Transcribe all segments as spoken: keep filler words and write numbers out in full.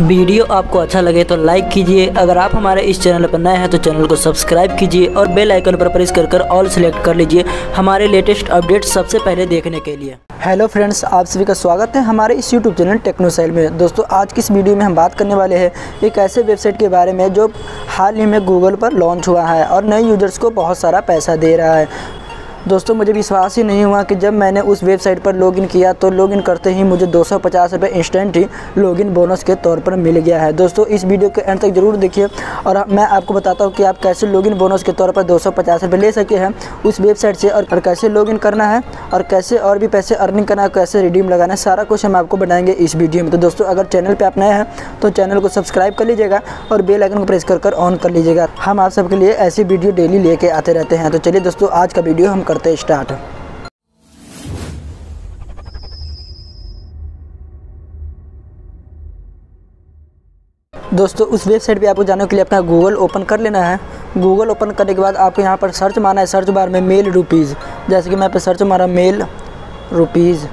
Video आपको अच्छा लगे तो लाइक कीजिए। अगर आप हमारे इस चैनल पर नए हैं तो चैनल को सब्सक्राइब कीजिए और बेल आइकन पर प्रेस कर कर ऑल सेलेक्ट कर लीजिए हमारे लेटेस्ट अपडेट्स सबसे पहले देखने के लिए। हेलो फ्रेंड्स, आप सभी का स्वागत है हमारे इस यूट्यूब चैनल टेक्नोसेल में। दोस्तों, आज की इस वीडियो में हम बात करने वाले हैं एक ऐसे वेबसाइट के बारे में जो हाल ही में गूगल पर लॉन्च हुआ है और नए यूजर्स को बहुत सारा पैसा दे रहा है। दोस्तों, मुझे विश्वास ही नहीं हुआ कि जब मैंने उस वेबसाइट पर लॉगिन किया तो लॉगिन करते ही मुझे दो सौ पचास रुपये इंस्टेंट ही लॉगिन बोनस के तौर पर मिल गया है। दोस्तों, इस वीडियो के एंड तक जरूर देखिए और मैं आपको बताता हूँ कि आप कैसे लॉगिन बोनस के तौर पर दो सौ पचास रुपये ले सके हैं उस वेबसाइट से और कैसे लॉगिन करना है और कैसे और भी पैसे अर्निंग करना है, कैसे रिडीम लगाना है, सारा कुछ हम आपको बताएंगे इस वीडियो में। तो दोस्तों, अगर चैनल पर आप नए हैं तो चैनल को सब्सक्राइब कर लीजिएगा और बेल आइकन को प्रेस कर कर ऑन कर लीजिएगा। हम आप सबके लिए ऐसी वीडियो डेली लेके आते रहते हैं। तो चलिए दोस्तों, आज का वीडियो हम करते स्टार्ट। दोस्तों, उस वेबसाइट पे आपको जाने के लिए अपना गूगल ओपन कर लेना है। गूगल ओपन करने के बाद आपको यहाँ पर सर्च मारना है, सर्च बार में मेल रुपीज़। जैसे कि मैं पे सर्च मारा मेल रुपीज़,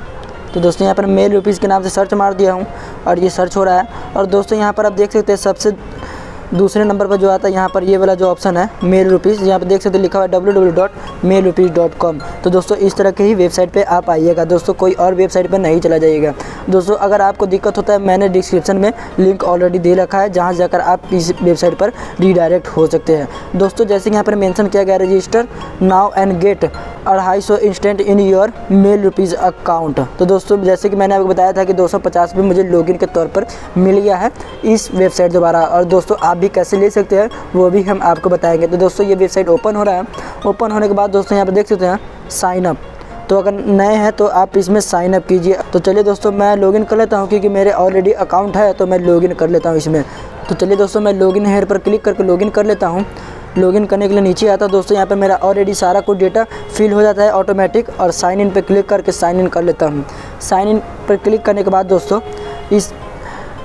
तो दोस्तों यहाँ पर मेल रुपीज़ के नाम से सर्च मार दिया हूँ और ये सर्च हो रहा है। और दोस्तों, यहाँ पर आप देख सकते हैं सबसे दूसरे नंबर पर जो आता है यहाँ पर ये वाला जो ऑप्शन है मेल रुपीज़, यहाँ पर देख सकते हो लिखा हुआ है W W W dot mail rupees dot com. तो दोस्तों, इस तरह के ही वेबसाइट पे आप आइएगा। दोस्तों, कोई और वेबसाइट पे नहीं चला जाइएगा। दोस्तों, अगर आपको दिक्कत होता है, मैंने डिस्क्रिप्शन में लिंक ऑलरेडी दे रखा है जहाँ जाकर आप इस वेबसाइट पर रीडायरेक्ट हो सकते हैं। दोस्तों, जैसे कि यहाँ पर मेंशन किया गया, रजिस्टर नाउ एंड गेट अढ़ाई सौ instant in your mail rupees account. तो दोस्तों, जैसे कि मैंने आपको बताया था कि दो सौ पचास रुपये मुझे लॉगिन के तौर पर मिल गया है इस वेबसाइट द्वारा। और दोस्तों, आप भी कैसे ले सकते हैं वो भी हम आपको बताएंगे। तो दोस्तों, ये वेबसाइट ओपन हो रहा है। ओपन होने के बाद दोस्तों यहाँ पर देख सकते हैं साइन अप। तो अगर नए हैं तो आप इसमें साइन अप कीजिए। तो चलिए दोस्तों, मैं लॉगिन कर लेता हूँ क्योंकि मेरे ऑलरेडी अकाउंट है तो मैं लॉगिन कर लेता हूँ इसमें। तो चलिए दोस्तों, मैं लॉगिन हेयर पर क्लिक करके लॉगिन कर लेता हूँ। लॉगिन करने के लिए नीचे आता है। दोस्तों, यहाँ पर मेरा ऑलरेडी सारा कुछ डेटा फिल हो जाता है ऑटोमेटिक और साइन इन पर क्लिक करके साइन इन कर लेता हूँ। साइन इन पर क्लिक करने के बाद दोस्तों इस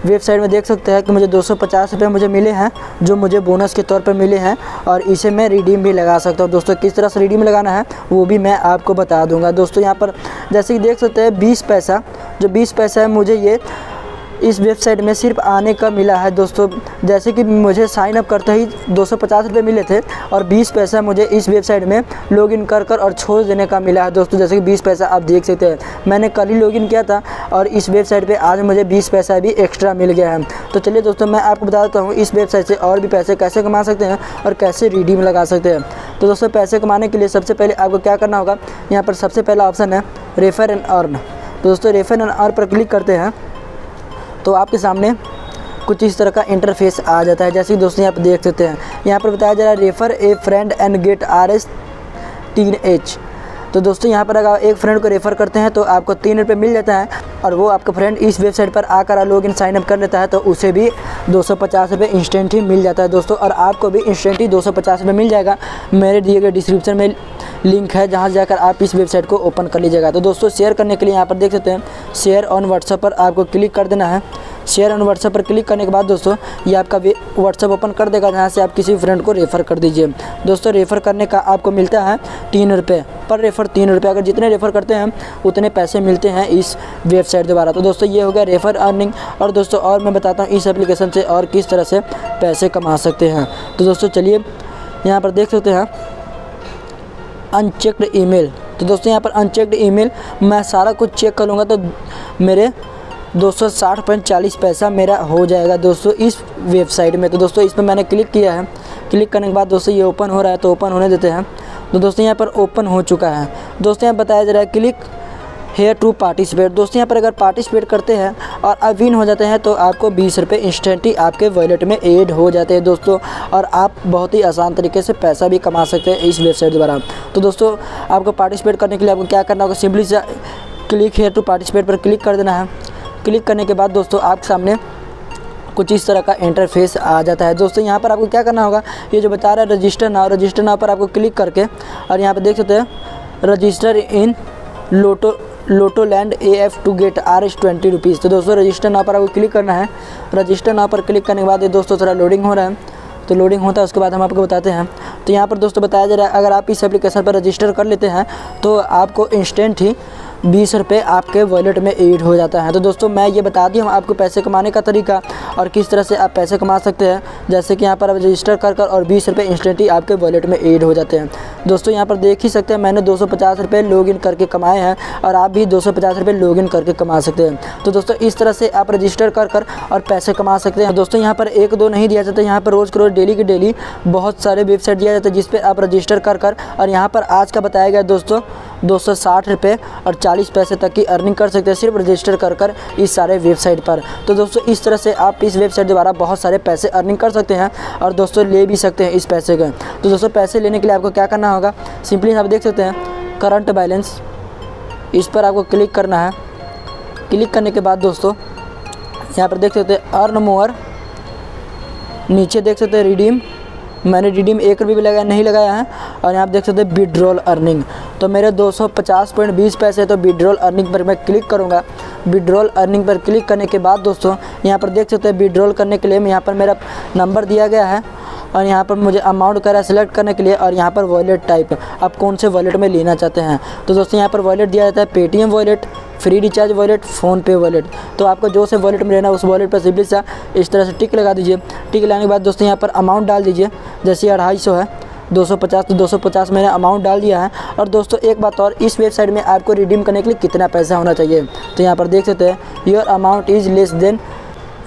वेबसाइट में देख सकते हैं कि मुझे दो सौ पचास रुपये मुझे मिले हैं जो मुझे बोनस के तौर पर मिले हैं और इसे मैं रिडीम भी लगा सकता हूँ। दोस्तों, किस तरह से रिडीम लगाना है वो भी मैं आपको बता दूंगा। दोस्तों, यहाँ पर जैसे कि देख सकते हैं बीस पैसा जो बीस पैसा है मुझे ये इस वेबसाइट में सिर्फ आने का मिला है। दोस्तों, जैसे कि मुझे साइन अप करते ही दो सौ पचास रुपये मिले थे और बीस पैसा मुझे इस वेबसाइट में लॉगिन कर कर और छोड़ देने का मिला है। दोस्तों, जैसे कि बीस पैसा आप देख सकते हैं, मैंने कल ही लॉगिन किया था और इस वेबसाइट पे आज मुझे बीस पैसा भी एक्स्ट्रा मिल गया है। तो चलिए दोस्तों, मैं आपको बता देता हूँ इस वेबसाइट से और भी पैसे कैसे कमा सकते हैं और कैसे रिडीम लगा सकते हैं। तो दोस्तों, पैसे कमाने के लिए सबसे पहले आपको क्या करना होगा, यहाँ पर सबसे पहला ऑप्शन है रेफर एंड अर्न। तो दोस्तों, रेफर एंड अर्न पर क्लिक करते हैं तो आपके सामने कुछ इस तरह का इंटरफेस आ जाता है। जैसे कि दोस्तों यहाँ पर देख सकते हैं, यहाँ पर बताया जा रहा है refer a friend and get R S तीन एच। तो दोस्तों, यहाँ पर अगर आप एक फ्रेंड को रेफ़र करते हैं तो आपको तीन रुपये मिल जाता है और वो आपका फ्रेंड इस वेबसाइट पर आकर लॉगिन साइन अप कर लेता है तो उसे भी दो सौ पचास रुपये इंस्टेंट ही मिल जाता है। दोस्तों, और आपको भी इंस्टेंट ही दो सौ पचास रुपये मिल जाएगा। मेरे दिए गए डिस्क्रिप्शन में लिंक है जहाँ जाकर आप इस वेबसाइट को ओपन कर लीजिएगा। तो दोस्तों, शेयर करने के लिए यहाँ पर देख सकते हैं शेयर ऑन व्हाट्सएप पर आपको क्लिक कर देना है। शेयर ऑन व्हाट्सएप पर क्लिक करने के बाद दोस्तों ये आपका व्हाट्सएप ओपन कर देगा जहाँ से आप किसी फ्रेंड को रेफ़र कर दीजिए। दोस्तों, रेफ़र करने का आपको मिलता है तीन रुपये पर रेफ़र, तीन रुपये अगर जितने रेफ़र करते हैं उतने पैसे मिलते हैं इस वेबसाइट द्वारा। तो दोस्तों, ये हो गया रेफ़र अर्निंग। और दोस्तों, और मैं बताता हूँ इस एप्लीकेशन से और किस तरह से पैसे कमा सकते हैं। तो दोस्तों, चलिए यहाँ पर देख सकते हैं अनचेक्ड ईमेल। तो दोस्तों, यहाँ पर अनचेक्ड ईमेल मैं सारा कुछ चेक कर लूँगा तो मेरे दो सौ साठ पॉइंट चालीस पैसा मेरा हो जाएगा दोस्तों इस वेबसाइट में। तो दोस्तों, इस पर मैंने क्लिक किया है। क्लिक करने के बाद दोस्तों ये ओपन हो रहा है तो ओपन होने देते हैं। तो दोस्तों, यहाँ पर ओपन हो चुका है। दोस्तों, यहाँ बताया जा रहा है क्लिक हेयर टू पार्टिसिपेट। दोस्तों, यहाँ पर अगर पार्टिसिपेट करते हैं और आप विन हो जाते हैं तो आपको बीस रुपये इंस्टेंटली आपके वॉलेट में ऐड हो जाते हैं। दोस्तों, और आप बहुत ही आसान तरीके से पैसा भी कमा सकते हैं इस वेबसाइट द्वारा। तो दोस्तों, आपको पार्टिसिपेट करने के लिए आपको क्या करना होगा, simply click here to participate पर क्लिक कर देना है। क्लिक करने के बाद दोस्तों आपके सामने कुछ इस तरह का इंटरफेस आ जाता है। दोस्तों, यहाँ पर आपको क्या करना होगा, ये जो बता रहा है रजिस्टर नाउ, रजिस्टर नाउ पर आपको क्लिक करके और यहाँ पर देख सकते हैं register in lotto Lotte land A F to get R S twenty rupees. तो दोस्तों, रजिस्टर नाउ पर आपको क्लिक करना है। रजिस्टर नाउ पर क्लिक करने के बाद ये दोस्तों थोड़ा लोडिंग हो रहा है। तो लोडिंग होता है उसके बाद हम आपको बताते हैं। तो यहाँ पर दोस्तों बताया जा रहा है अगर आप इस एप्लीकेशन पर रजिस्टर कर लेते हैं तो आपको इंस्टेंट ही बीस रुपये आपके वॉलेट में एड हो जाता है। तो दोस्तों मैं ये बता दी हूँ आपको पैसे कमाने का तरीका और किस तरह से आप पैसे कमा सकते हैं। जैसे कि यहाँ पर आप रजिस्टर कर कर और बीस रुपये इंस्टेंटली आपके वॉलेट में एड हो जाते हैं। दोस्तों यहाँ पर देख ही सकते हैं मैंने दो सौ पचास रुपये लॉग इन करके कमाए हैं और आप भी दो सौ पचास रुपये लॉग इन करके कमा सकते हैं। तो दोस्तों इस तरह से आप रजिस्टर कर कर और पैसे कमा सकते हैं। दोस्तों यहाँ पर एक दो नहीं दिया जाता, यहाँ पर रोज़ रोज़ डेली की डेली बहुत सारे वेबसाइट दिया जाता है जिस पर आप रजिस्टर कर कर और यहाँ पर आज का बताया गया दोस्तों दो सौ साठ रुपये और चालीस पैसे तक की अर्निंग कर सकते हैं सिर्फ रजिस्टर कर कर इस सारे वेबसाइट पर। तो दोस्तों इस तरह से आप इस वेबसाइट द्वारा बहुत सारे पैसे अर्निंग कर सकते हैं और दोस्तों ले भी सकते हैं इस पैसे का। तो दोस्तों पैसे लेने के लिए आपको क्या करना होगा, सिंपली आप देख सकते हैं करंट बैलेंस, इस पर आपको क्लिक करना है। क्लिक करने के बाद दोस्तों यहाँ पर देख सकते हैं अर्न मोर, नीचे देख सकते हैं रिडीम, मैंने रिडीम एक रुपये भी लगाया नहीं लगाया है। और यहाँ आप देख सकते हैं विड्रॉल अर्निंग, तो मेरे दो सौ पचास पॉइंट बीस पैसे तो विड्रॉल अर्निंग पर मैं क्लिक करूँगा। विड्रॉल अर्निंग पर क्लिक करने के बाद दोस्तों यहाँ पर देख सकते हैं विड्रॉल करने के लिए यहाँ पर मेरा नंबर दिया गया है और यहाँ पर मुझे अमाउंट करा सेलेक्ट करने के लिए और यहाँ पर वॉलेट टाइप आप कौन से वॉलेट में लेना चाहते हैं। तो दोस्तों यहाँ पर वॉलेट दिया जाता है Paytm wallet, free recharge wallet, PhonePe wallet. तो आपको जो से वॉलेट में लेना है उस वॉलेट पर सिंपली सा इस तरह से टिक लगा दीजिए। टिक लगाने के बाद दोस्तों यहाँ पर अमाउंट डाल दीजिए, जैसे अढ़ाई सौ है दो सौ पचास तो दो सौ पचास मैंने अमाउंट डाल दिया है। और दोस्तों एक बात और, इस वेबसाइट में आपको रिडीम करने के लिए कितना पैसा होना चाहिए, तो यहाँ पर देख सकते हैं your amount is less than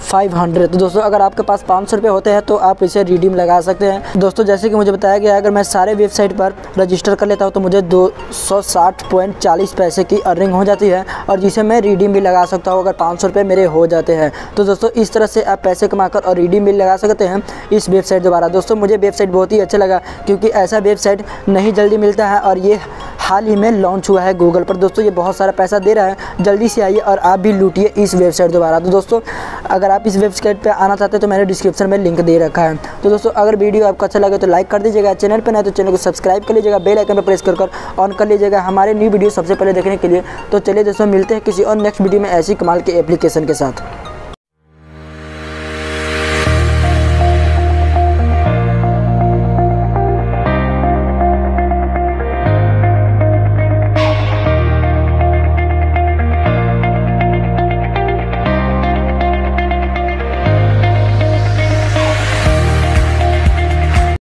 five hundred. तो दोस्तों अगर आपके पास पाँच सौ रुपये होते हैं तो आप इसे रिडीम लगा सकते हैं। दोस्तों जैसे कि मुझे बताया गया है अगर मैं सारे वेबसाइट पर रजिस्टर कर लेता हूं तो मुझे दो सौ साठ पॉइंट चालीस पैसे की अर्निंग हो जाती है और जिसे मैं रिडीम भी लगा सकता हूं अगर पाँच सौ रुपये मेरे हो जाते हैं। तो दोस्तों इस तरह से आप पैसे कमाकर और रिडीम भी लगा सकते हैं इस वेबसाइट द्वारा। दोस्तों मुझे वेबसाइट बहुत ही अच्छा लगा क्योंकि ऐसा वेबसाइट नहीं जल्दी मिलता है और ये हाल ही में लॉन्च हुआ है गूगल पर। दोस्तों ये बहुत सारा पैसा दे रहा है, जल्दी से आइए और आप भी लूटिए इस वेबसाइट द्वारा। तो दोस्तों अगर आप इस वेबसाइट पर आना चाहते हैं तो मैंने डिस्क्रिप्शन में लिंक दे रखा है। तो दोस्तों अगर वीडियो आपको अच्छा लगे तो लाइक कर दीजिएगा, चैनल पर नए तो चैनल को सब्सक्राइब कर लीजिएगा, बेल आइकन पर प्रेस कर कर ऑन कर लीजिएगा हमारे न्यू वीडियो सबसे पहले देखने के लिए। तो चलिए दोस्तों मिलते हैं किसी और नेक्स्ट वीडियो में ऐसी कमाल के एप्लीकेशन के साथ।